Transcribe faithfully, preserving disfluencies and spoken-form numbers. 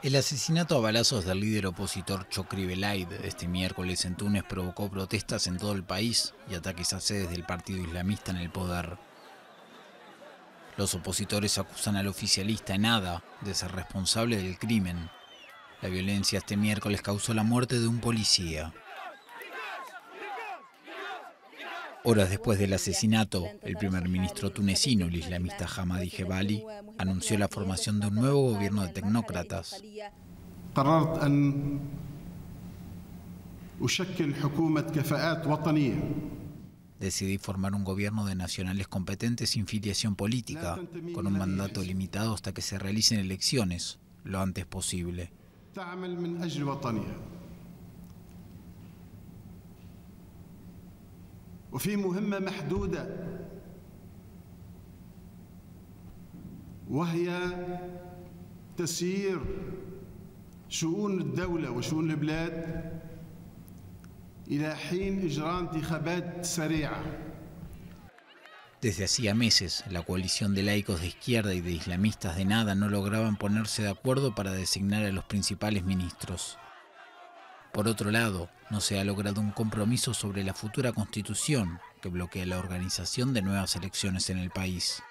El asesinato a balazos del líder opositor Chokri Belaid este miércoles en Túnez provocó protestas en todo el país y ataques a sedes del partido islamista en el poder. Los opositores acusan al oficialista Ennahda de ser responsable del crimen. La violencia este miércoles causó la muerte de un policía. Horas después del asesinato, el primer ministro tunecino, el islamista Hamadi Jebali, anunció la formación de un nuevo gobierno de tecnócratas. Decidí formar un gobierno de nacionales competentes sin filiación política, con un mandato limitado hasta que se realicen elecciones, lo antes posible. وفي مهمة محدودة وهي تسيير شؤون الدولة وشؤون البلاد إلى حين إجراء انتخابات سريعة. Desde hacía meses, la coalición de laicos de izquierda y de islamistas de Ennahda no lograban ponerse de acuerdo para designar a los principales ministros. Por otro lado, no se ha logrado un compromiso sobre la futura constitución que bloquea la organización de nuevas elecciones en el país.